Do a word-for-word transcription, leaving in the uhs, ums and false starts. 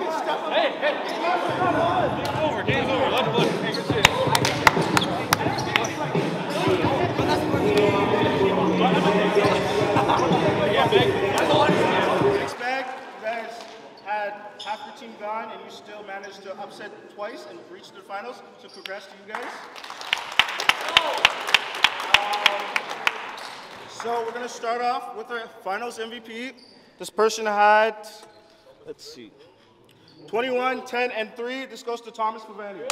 Hey, hey. Game's over, game's over. Let him look. Hey, good shit. Six bag, you guys had half your team gone, and you still managed to upset twice and reach the finals. So congrats to you guys. So we're going to start off with our finals M V P. This person had, let's see, twenty-one, ten, and three. This goes to Thomas Pavani.